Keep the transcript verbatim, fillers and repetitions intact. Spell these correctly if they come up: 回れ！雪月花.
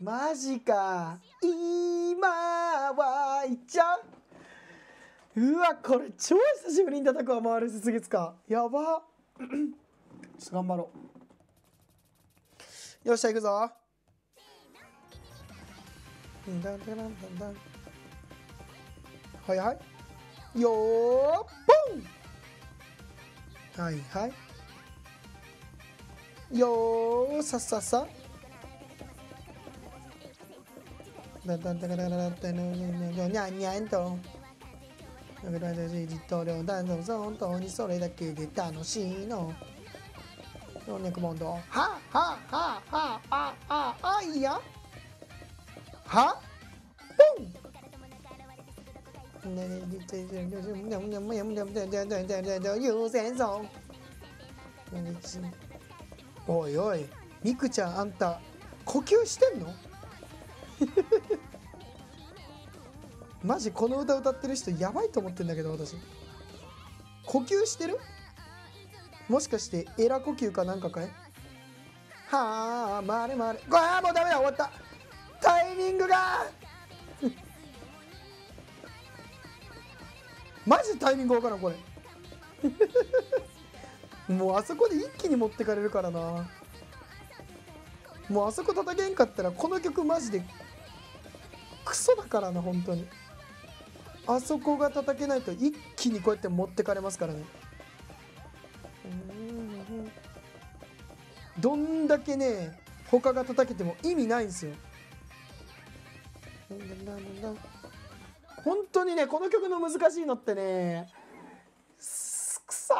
マジか。今はいっちゃう。うわ、これ超久しぶりに叩くわ。回るす月かやば。ちょっと頑張ろう。よっしゃ、行くぞ。はいはいよーっぽん。はいはいよーさっさっさ。にゃにゃんと。それだけで楽しいの。よんひゃくポンド。ははははははあいや。はポン。おいおい、みくちゃん、あんた呼吸してんの？マジこの歌歌ってる人やばいと思ってんだけど、私呼吸してる？もしかしてエラ呼吸かなんかかい？はあ回れ回れ。ああもうダメだ、終わった。タイミングがマジタイミングわからんこれもうあそこで一気に持ってかれるからな。もうあそこ叩けんかったらこの曲マジでクソだからな、本当に。あそこが叩けないと一気にこうやって持ってかれますからね。どんだけね他が叩けても意味ないんですよ、本当にね。この曲の難しいのってね、くそー